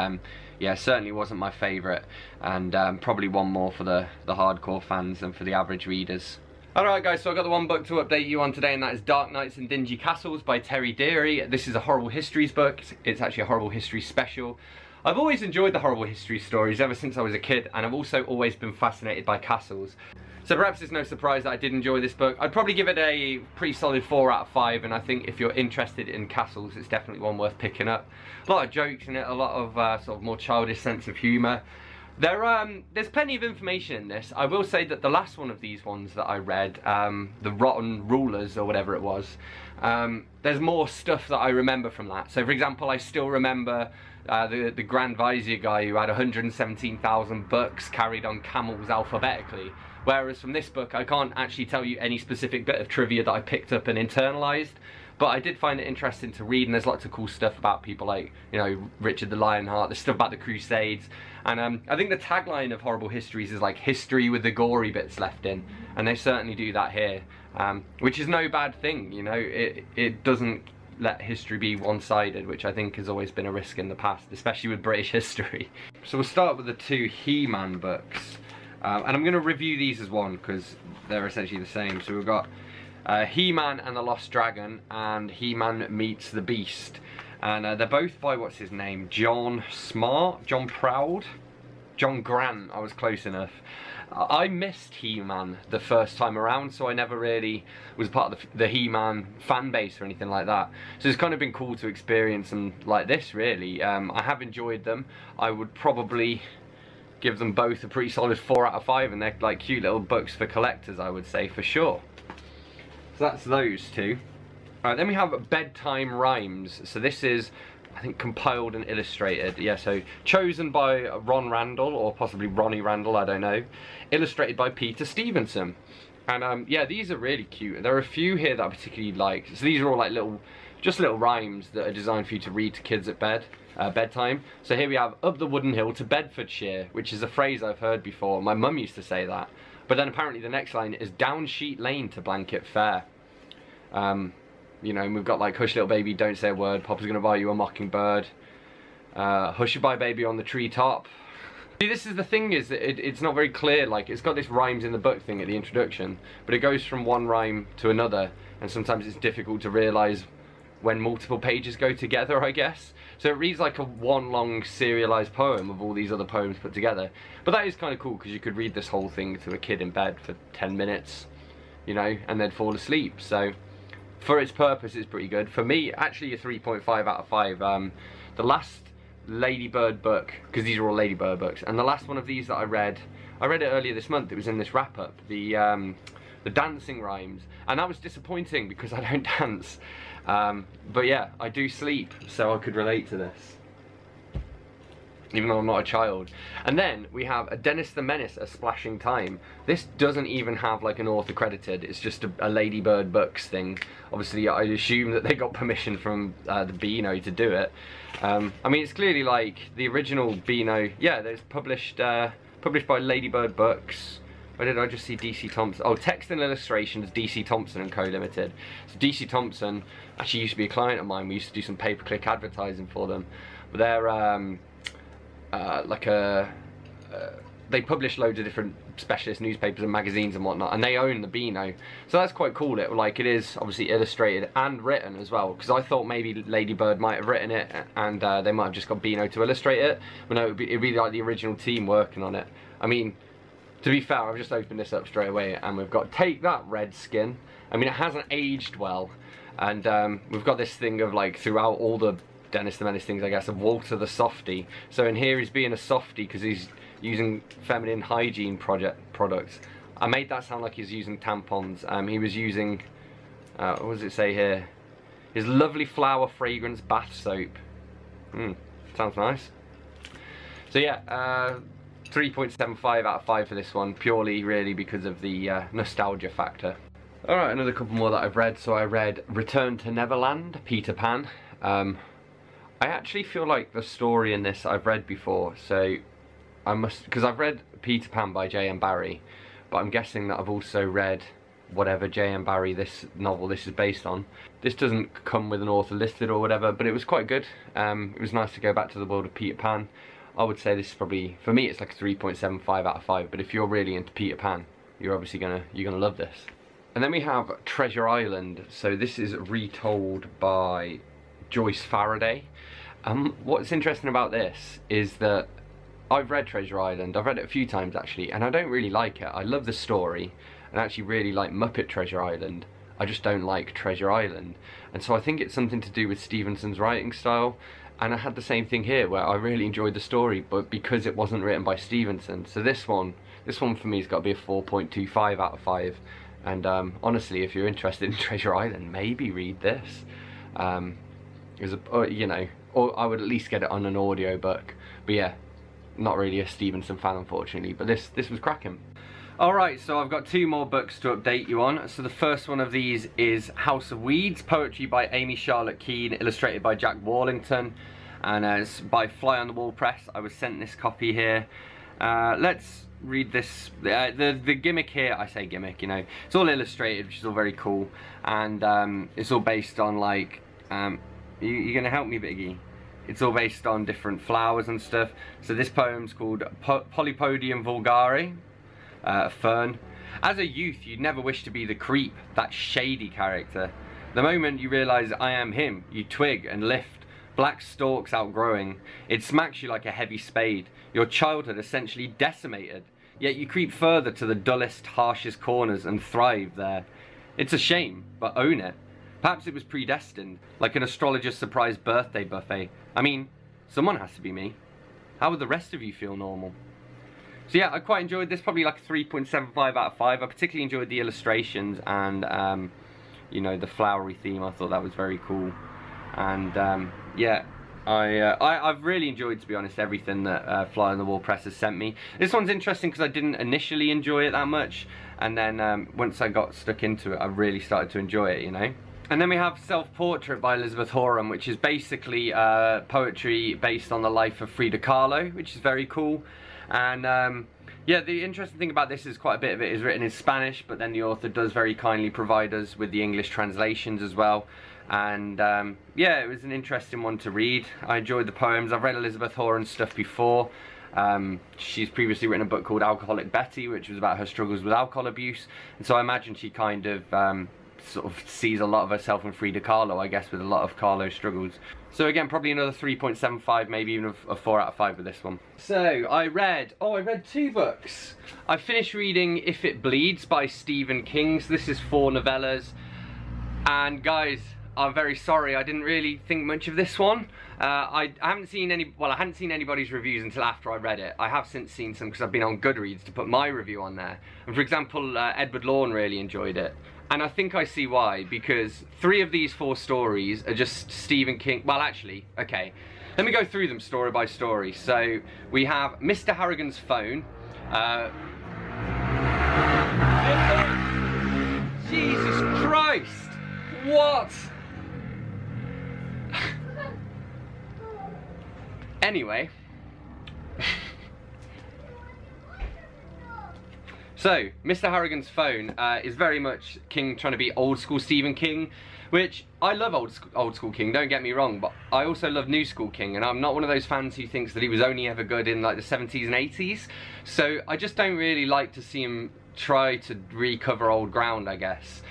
yeah, certainly wasn't my favourite, and probably one more for the hardcore fans than for the average readers. Alright guys, so I've got the one book to update you on today, and that is Dark Knights and Dingy Castles by Terry Deary. This is a Horrible Histories book. It's actually a Horrible History special. I've always enjoyed the Horrible History stories ever since I was a kid, and I've also always been fascinated by castles. So perhaps it's no surprise that I did enjoy this book. I'd probably give it a pretty solid 4 out of 5, and I think if you're interested in castles, it's definitely one worth picking up. A lot of jokes in it, a lot of sort of more childish sense of humour. There's plenty of information in this. I will say that the last one of these ones that I read, the Rotten Rulers or whatever it was, there's more stuff that I remember from that. So for example, I still remember the Grand Vizier guy who had 117,000 books carried on camels alphabetically. Whereas from this book, I can't actually tell you any specific bit of trivia that I picked up and internalised, but I did find it interesting to read, and there's lots of cool stuff about people like, you know, Richard the Lionheart, there's stuff about the Crusades, and I think the tagline of Horrible Histories is like, history with the gory bits left in, and they certainly do that here, which is no bad thing, you know, it doesn't let history be one-sided, which I think has always been a risk in the past, especially with British history. So we'll start with the two He-Man books. And I'm going to review these as one because they're essentially the same. So we've got He-Man and the Lost Dragon and He-Man Meets the Beast. And they're both by, what's his name, John Smart? John Proud? John Grant, I was close enough. I missed He-Man the first time around, so I never really was part of the He-Man fan base or anything like that. So it's kind of been cool to experience them like this, really. I have enjoyed them. I would probably give them both a pretty solid 4 out of 5, and they're like cute little books for collectors, I would say, for sure. So that's those two. Alright, then we have Bedtime Rhymes. So this is, I think, compiled and illustrated. Yeah, so chosen by Ron Randall, or possibly Ronnie Randall, I don't know. Illustrated by Peter Stevenson. And yeah, these are really cute. There are a few here that I particularly like. So these are all like little, just little rhymes that are designed for you to read to kids at bedtime. So here we have, up the wooden hill to Bedfordshire, which is a phrase I've heard before. My mum used to say that. But then apparently the next line is down Sheet Lane to Blanket Fair. You know, and we've got like, hush little baby, don't say a word, Papa's gonna buy you a mockingbird. Hushaby baby on the treetop. See, this is the thing, is that it's not very clear, like, it's got this rhymes in the book thing at the introduction, but it goes from one rhyme to another, and sometimes it's difficult to realise when multiple pages go together, I guess. So it reads like a one long serialised poem of all these other poems put together. But that is kind of cool, because you could read this whole thing to a kid in bed for 10 minutes, you know, and they'd fall asleep. So for its purpose, it's pretty good. For me, actually a 3.5 out of 5. The last Ladybird book, because these are all Ladybird books, and the last one of these that I read it earlier this month, it was in this wrap-up, the dancing rhymes, and that was disappointing because I don't dance. But yeah, I do sleep, so I could relate to this, even though I'm not a child. And then we have a Dennis the Menace, A Splashing Time. This doesn't even have like an author credited, it's just a Ladybird Books thing. Obviously I assume that they got permission from the Beano to do it. I mean, it's clearly like the original Beano, yeah, that's published, published by Ladybird Books. Where did I just see DC Thompson? Oh, Text and Illustrations, DC Thompson & Co. Limited. So DC Thompson actually used to be a client of mine. We used to do some pay-per-click advertising for them. But they're like a... they publish loads of different specialist newspapers and magazines and whatnot, and they own the Beano. So that's quite cool. It, like, it is obviously illustrated and written as well, because I thought maybe Ladybird might have written it, and they might have just got Beano to illustrate it. But no, it'd be like the original team working on it. I mean, to be fair, I've just opened this up straight away, and we've got Take That, Redskin. I mean, it hasn't aged well, and we've got this thing of, like, throughout all the Dennis the Menace things, I guess, of Walter the Softie. So in here he's being a softie because he's using feminine hygiene products. I made that sound like he's using tampons. He was using, what does it say here? His lovely flower fragrance bath soap. Sounds nice. So yeah, 3.75 out of 5 for this one, purely really because of the nostalgia factor. Alright, another couple more that I've read. So I read Return to Neverland, Peter Pan. I actually feel like the story in this I've read before, so I must, because I've read Peter Pan by J.M. Barrie, but I'm guessing that I've also read whatever J.M. Barrie, this novel this is based on. This doesn't come with an author listed or whatever, but it was quite good. It was nice to go back to the world of Peter Pan. I would say this is probably, for me it's like a 3.75 out of 5, but if you're really into Peter Pan, you're obviously gonna love this. And then we have Treasure Island. So this is retold by Joyce Faraday. What's interesting about this is that I've read Treasure Island, I've read it a few times actually, and I don't really like it. I love the story, and I actually really like Muppet Treasure Island. I just don't like Treasure Island. And so I think it's something to do with Stevenson's writing style. And I had the same thing here, where I really enjoyed the story, but because it wasn't written by Stevenson. So this one for me has got to be a 4.25 out of 5. And honestly, if you're interested in Treasure Island, maybe read this. It was a, you know, or I would at least get it on an audiobook. But yeah, not really a Stevenson fan, unfortunately, but this was cracking. Alright, so I've got two more books to update you on. So the first one of these is House of Weeds, poetry by Amy Charlotte Keane, illustrated by Jack Warlington, and it's by Fly on the Wall Press. I was sent this copy here. Let's read this. The gimmick here, I say gimmick, you know, it's all illustrated, which is all very cool, and it's all based on, like, you're gonna help me, Biggie? It's all based on different flowers and stuff. So this poem's called Polypodium vulgare, fern. As a youth, you'd never wish to be the creep, that shady character. The moment you realise I am him, you twig and lift, black stalks outgrowing. It smacks you like a heavy spade, your childhood essentially decimated. Yet you creep further to the dullest, harshest corners and thrive there. It's a shame, but own it. Perhaps it was predestined, like an astrologer's surprise birthday buffet. I mean, someone has to be me. How would the rest of you feel normal? So yeah, I quite enjoyed this, probably like a 3.75 out of 5. I particularly enjoyed the illustrations and, you know, the flowery theme. I thought that was very cool. And yeah, I've really enjoyed, to be honest, everything that Fly on the Wall Press has sent me. This one's interesting because I didn't initially enjoy it that much. And then once I got stuck into it, I really started to enjoy it, you know. And then we have Self-Portrait by Elizabeth Horan, which is basically poetry based on the life of Frida Kahlo, which is very cool. And yeah, the interesting thing about this is quite a bit of it is written in Spanish, but then the author does very kindly provide us with the English translations as well. And yeah, it was an interesting one to read. I enjoyed the poems. I've read Elizabeth Horan's stuff before. She's previously written a book called Alcoholic Betty, which was about her struggles with alcohol abuse. And so I imagine she kind of sort of sees a lot of herself in Frida Kahlo, I guess, with a lot of Kahlo's struggles. So again, probably another 3.75, maybe even a 4 out of 5 with this one. So I read two books. I finished reading If It Bleeds by Stephen King. So this is 4 novellas. And guys, I'm very sorry, I didn't really think much of this one. I haven't seen any, well, I hadn't seen anybody's reviews until after I read it. I have since seen some because I've been on Goodreads to put my review on there. And for example, Edward Lorne really enjoyed it. And I think I see why, because 3 of these 4 stories are just Stephen King. Well, actually, okay, let me go through them story by story. So we have Mr. Harrigan's Phone. Jesus Christ! What? Anyway. So, Mr. Harrigan's Phone is very much King trying to be old school Stephen King, which I love old school King, don't get me wrong, but I also love new school King, and I'm not one of those fans who thinks that he was only ever good in like the 70s and 80s, so I just don't really like to see him try to recover old ground, I guess.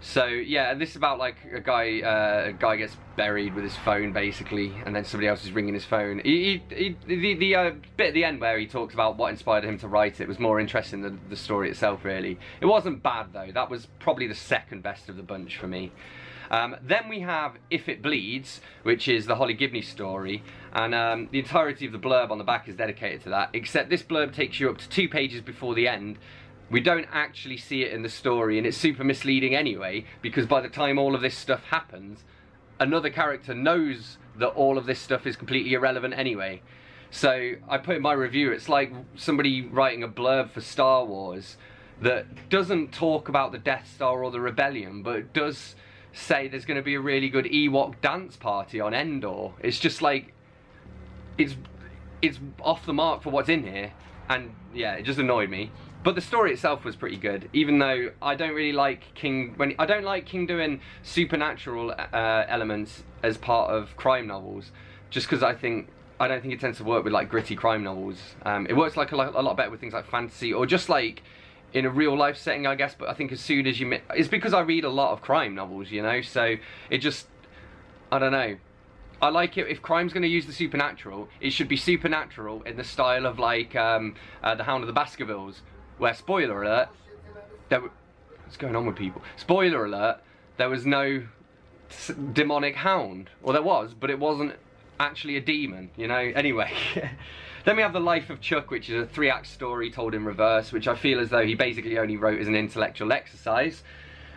So yeah, this is about like a guy gets buried with his phone basically, and then somebody else is ringing his phone. The bit at the end where he talks about what inspired him to write it was more interesting than the story itself, really. It wasn't bad though. That was probably the second best of the bunch for me. Then we have If It Bleeds, which is the Holly Gibney story, and the entirety of the blurb on the back is dedicated to that, except this blurb takes you up to 2 pages before the end. We don't actually see it in the story, and it's super misleading anyway, because by the time all of this stuff happens, another character knows that all of this stuff is completely irrelevant anyway. So I put in my review, it's like somebody writing a blurb for Star Wars that doesn't talk about the Death Star or the Rebellion, but does say there's going to be a really good Ewok dance party on Endor. It's just like, it's off the mark for what's in here, and yeah, it just annoyed me. But the story itself was pretty good, even though I don't really like King I don't like King doing supernatural elements as part of crime novels, just because I don't think it tends to work with like gritty crime novels. It works like a lot better with things like fantasy or just like in a real life setting, I guess. But I think as soon as you it's because I read a lot of crime novels, you know, so it just, I don't know. I like it, if crime's going to use the supernatural, it should be supernatural in the style of like The Hound of the Baskervilles, where, spoiler alert, what's going on with people? Spoiler alert, there was no demonic hound. Well, there was, but it wasn't actually a demon, you know? Anyway. Then we have The Life of Chuck, which is a 3-act story told in reverse, which I feel as though he basically only wrote as an intellectual exercise.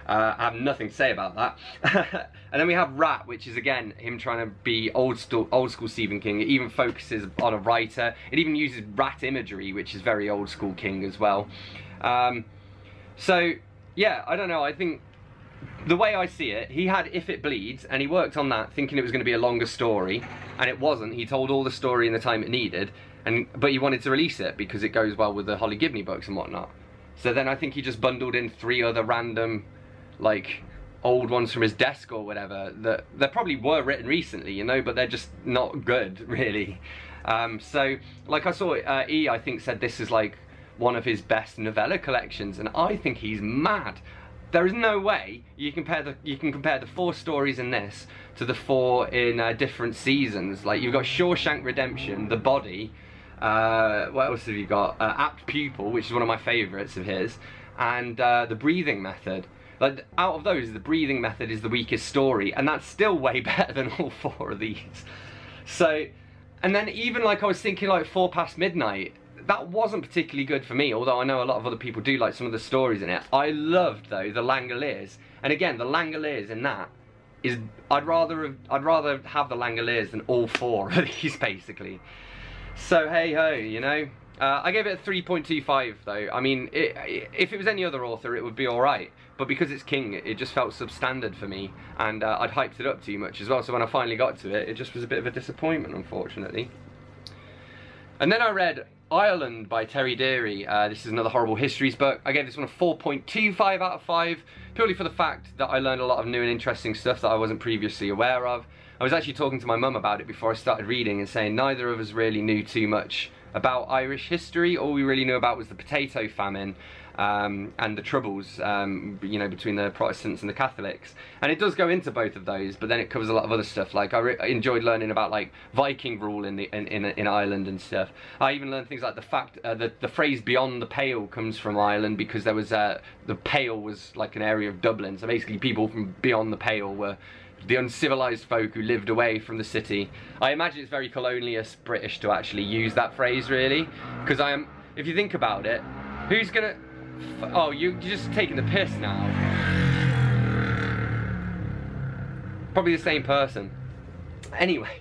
I have nothing to say about that. And then we have Rat, which is again him trying to be old school Stephen King. It even focuses on a writer. It even uses rat imagery, which is very old school King as well. So yeah, I don't know, I think the way I see it, he had If It Bleeds, and he worked on that thinking it was going to be a longer story, and it wasn't. He told all the story in the time it needed, but he wanted to release it because it goes well with the Holly Gibney books and whatnot. So then I think he just bundled in 3 other random, like, old ones from his desk or whatever that probably were written recently, you know, but they're just not good, really. So, like, I saw E, I think, said this is, like, one of his best novella collections, and I think he's mad. There is no way you can compare the 4 stories in this to the 4 in different seasons. Like, you've got Shawshank Redemption, The Body, what else have you got? Apt Pupil, which is one of my favourites of his, and The Breathing Method. Like, out of those, The Breathing Method is the weakest story, and that's still way better than all 4 of these. So, and then even, like, I was thinking, like, 4 Past Midnight, that wasn't particularly good for me, although I know a lot of other people do like some of the stories in it. I loved, though, The Langoliers, and again, The Langoliers in that is, I'd rather have The Langoliers than all 4 of these, basically. So hey ho, you know. I gave it a 3.25 though. I mean, if it was any other author, it would be alright, but because it's King, it just felt substandard for me, and I'd hyped it up too much as well, so when I finally got to it, it just was a bit of a disappointment, unfortunately. And then I read Ireland by Terry Deary. This is another Horrible Histories book. I gave this one a 4.25 out of 5, purely for the fact that I learned a lot of new and interesting stuff that I wasn't previously aware of. I was actually talking to my mum about it before I started reading and saying neither of us really knew too much about Irish history. All we really knew about was the potato famine and the troubles, you know, between the Protestants and the Catholics. And it does go into both of those, but then it covers a lot of other stuff. Like, I enjoyed learning about, like, Viking rule in Ireland and stuff. I even learned things like the fact the phrase "beyond the pale" comes from Ireland, because there was the pale was like an area of Dublin, so basically people from beyond the pale were the uncivilized folk who lived away from the city. I imagine it's very colonialist British to actually use that phrase, really, because if you think about it, who's gonna? Oh, you're just taking the piss now. Probably the same person. Anyway.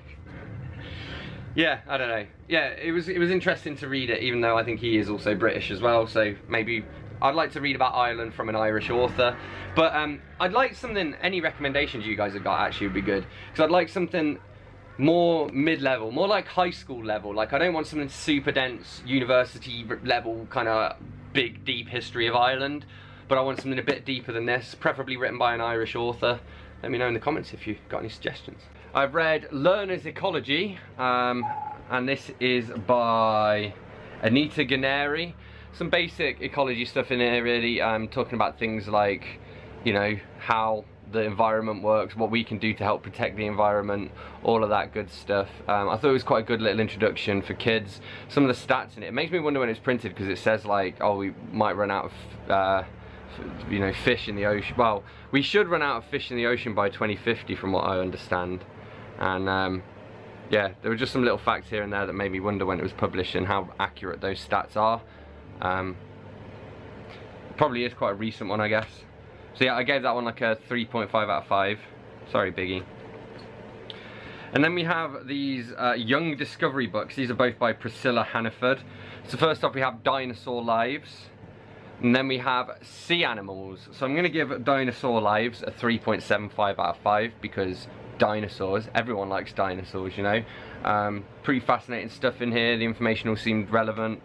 Yeah, I don't know. Yeah, it was interesting to read it, even though I think he is also British as well, so maybe I'd like to read about Ireland from an Irish author. But I'd like something, any recommendations you guys have got actually would be good, because I'd like something more mid-level, more like high school level. Like, I don't want something super dense, university level, kind of big, deep history of Ireland, but I want something a bit deeper than this, preferably written by an Irish author. Let me know in the comments if you've got any suggestions. I've read Learner's Ecology, and this is by Anita Ganeri. Some basic ecology stuff in here, really. I'm talking about things like, you know, how the environment works, what we can do to help protect the environment, all of that good stuff. I thought it was quite a good little introduction for kids. Some of the stats in it, it makes me wonder when it's printed, because it says, like, oh, we might run out of you know, fish in the ocean. Well, we should run out of fish in the ocean by 2050, from what I understand. And yeah, there were just some little facts here and there that made me wonder when it was published and how accurate those stats are. Probably is quite a recent one, I guess. So yeah, I gave that one like a 3.5 out of 5. Sorry, Biggie. And then we have these Young Discovery books. These are both by Priscilla Hannaford. So first off, we have Dinosaur Lives, and then we have Sea Animals. So I'm going to give Dinosaur Lives a 3.75 out of 5, because dinosaurs, everyone likes dinosaurs, you know. Pretty fascinating stuff in here. The information all seemed relevant.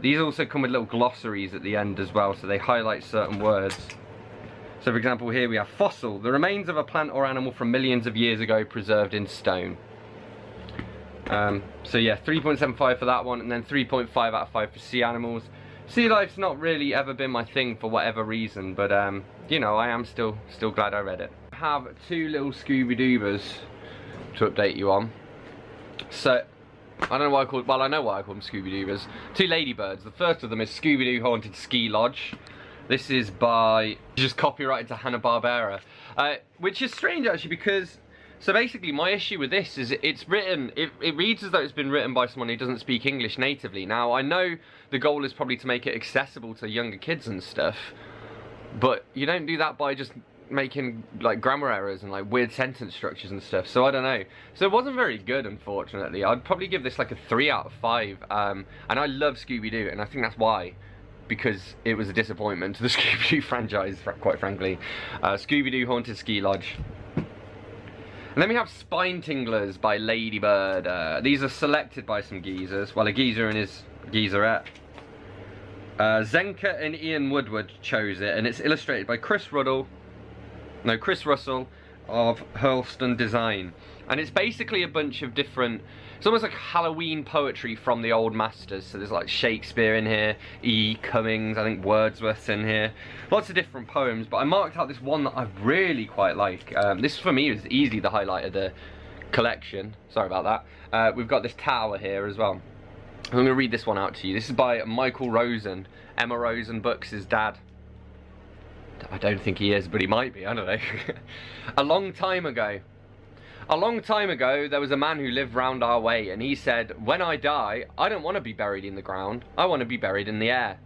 These also come with little glossaries at the end as well, so they highlight certain words. So for example, here we have fossil, the remains of a plant or animal from millions of years ago preserved in stone. So yeah, 3.75 for that one, and then 3.5 out of 5 for Sea Animals. Sea life's not really ever been my thing for whatever reason, but you know, I am still glad I read it. I have 2 little Scooby-Doobers to update you on. So, I don't know why I called, well, I know why I call them Scooby-Doobers. 2 ladybirds. The first of them is Scooby-Doo Haunted Ski Lodge. This is by, just copyrighted to Hanna-Barbera, which is strange actually, because, so basically my issue with this is it's written, it reads as though it's been written by someone who doesn't speak English natively. Now, I know the goal is probably to make it accessible to younger kids and stuff, But you don't do that by just making like grammar errors and like weird sentence structures and stuff, so I don't know. So it wasn't very good, unfortunately. I'd probably give this like a 3 out of 5, and I love Scooby-Doo, and I think that's why, because it was a disappointment to the Scooby-Doo franchise, quite frankly. Scooby-Doo Haunted Ski Lodge. And then we have Spine Tinglers by Ladybird. These are selected by some geezers, well, a geezer and his geezerette. Zenka and Ian Woodward chose it, and it's illustrated by Chris Russell of Hurlston Design. And it's basically a bunch of different, it's almost like Halloween poetry from the old masters. So there's like Shakespeare in here, E. Cummings, I think Wordsworth's in here. Lots of different poems, but I marked out this one that I really quite like. This for me is easily the highlight of the collection. Sorry about that. We've got this tower here as well. I'm going to read this one out to you. This is by Michael Rosen, Emma Rosen Books' dad. I don't think he is, but he might be, I don't know. A long time ago, there was a man who lived round our way, and he said, when I die, I don't want to be buried in the ground, I want to be buried in the air.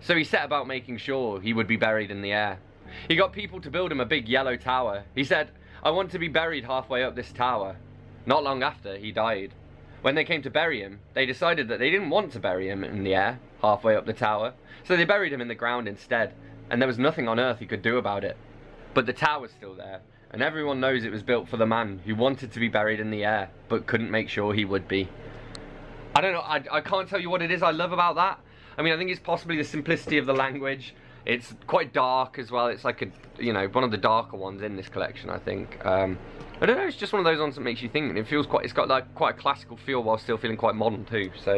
So he set about making sure he would be buried in the air. He got people to build him a big yellow tower. He said, I want to be buried halfway up this tower. Not long after, he died. When they came to bury him, they decided that they didn't want to bury him in the air, halfway up the tower, so they buried him in the ground instead. And there was nothing on earth he could do about it. But the tower's still there, and everyone knows it was built for the man who wanted to be buried in the air, but couldn't make sure he would be. I don't know, I can't tell you what it is I love about that. I mean, I think it's possibly the simplicity of the language. It's quite dark as well. It's like a, you know, one of the darker ones in this collection, I think. I don't know, it's just one of those ones that makes you think, and it feels quite, it's got like quite a classical feel while still feeling quite modern too, so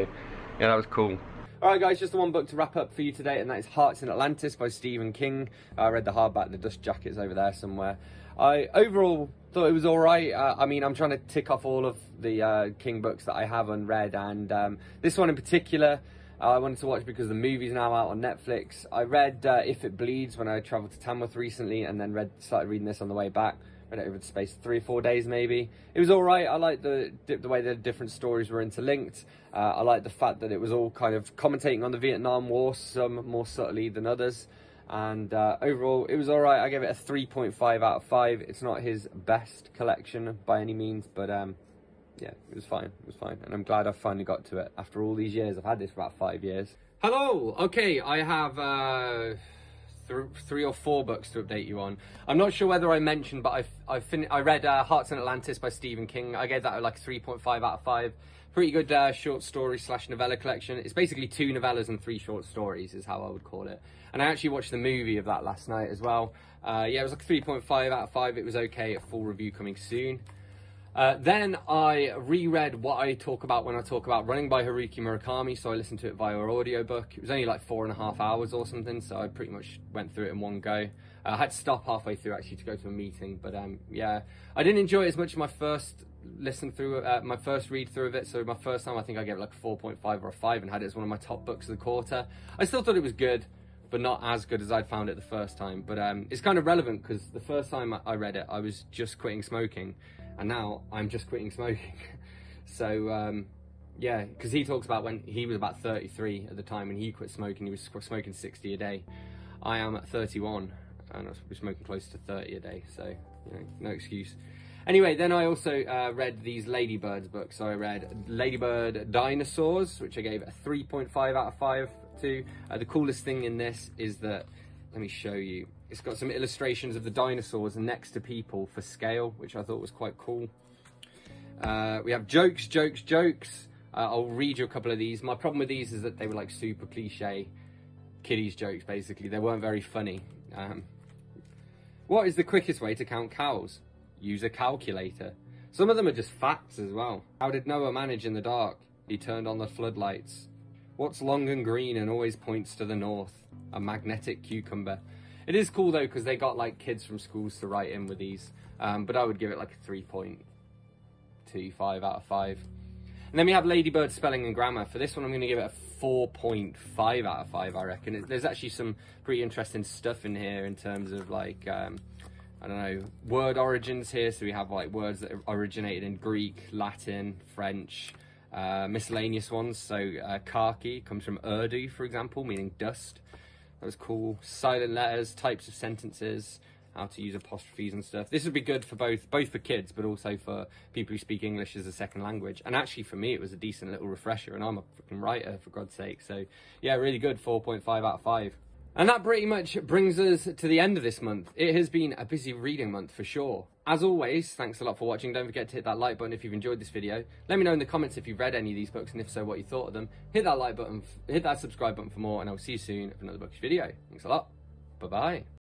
yeah, that was cool. Alright guys, just the one book to wrap up for you today, and that is Hearts in Atlantis by Stephen King. I read the hardback, the dust jacket's over there somewhere. I overall thought it was alright. I mean, I'm trying to tick off all of the King books that I have unread, and this one in particular I wanted to watch because the movie's now out on Netflix. I read If It Bleeds when I travelled to Tamworth recently, and then started reading this on the way back. Read it over the space 3 or 4 days maybe. It was all right. I liked the way the different stories were interlinked. I liked the fact that it was all kind of commentating on the Vietnam War, some more subtly than others. And overall, it was all right. I gave it a 3.5 out of 5. It's not his best collection by any means, but yeah, it was fine. It was fine. And I'm glad I finally got to it after all these years. I've had this for about 5 years. Hello. Okay, I have... 3 or 4 books to update you on. I'm not sure whether I mentioned, but I read Hearts in Atlantis by Stephen King. I gave that like 3.5 out of 5. Pretty good short story / novella collection. It's basically 2 novellas and 3 short stories is how I would call it. And I actually watched the movie of that last night as well. Yeah, it was like 3.5 out of 5. It was okay. A full review coming soon. Then I reread what I talk about when I talk about running by Haruki Murakami, so I listened to it via audiobook. It was only like 4.5 hours or something, so I pretty much went through it in one go. I had to stop halfway through actually to go to a meeting, but yeah, I didn't enjoy it as much as my first listen through, my first read through of it. So my first time I think I gave it like a 4.5 or a 5 and had it as one of my top books of the quarter. I still thought it was good, but not as good as I'd found it the first time. But it's kind of relevant because the first time I read it, I was just quitting smoking. And now I'm just quitting smoking. So, yeah, because he talks about when he was about 33 at the time and he quit smoking, he was smoking 60 a day. I am at 31 and I was smoking close to 30 a day, so you know, no excuse. Anyway, then I also read these Ladybirds books. So I read Ladybird Dinosaurs, which I gave a 3.5 out of 5 to. The coolest thing in this is that, let me show you. It's got some illustrations of the dinosaurs next to people for scale, which I thought was quite cool. We have jokes. I'll read you a couple of these. My problem with these is that they were like super cliche kiddies jokes, basically. They weren't very funny. What is the quickest way to count cows? Use a calculator. Some of them are just facts as well. How did Noah manage in the dark? He turned on the floodlights. What's long and green and always points to the north? A magnetic cucumber. It is cool though, because they got like kids from schools to write in with these, but I would give it like a 3.25 out of 5. And then we have Ladybird Spelling and Grammar. For this one, I'm going to give it a 4.5 out of 5, I reckon. There's actually some pretty interesting stuff in here in terms of like, I don't know, word origins here. So we have like words that originated in Greek, Latin, French, miscellaneous ones. So khaki comes from Urdu, for example, meaning dust. That was cool. Silent letters, types of sentences, how to use apostrophes and stuff. This would be good for both for kids, but also for people who speak English as a second language. And actually, for me, it was a decent little refresher, and I'm a freaking writer, for God's sake. So yeah, really good, 4.5 out of 5. And that pretty much brings us to the end of this month. It has been a busy reading month for sure. As always, thanks a lot for watching. Don't forget to hit that like button if you've enjoyed this video. Let me know in the comments if you've read any of these books, and if so, what you thought of them. Hit that like button, hit that subscribe button for more, and I'll see you soon for another bookish video. Thanks a lot. Bye-bye.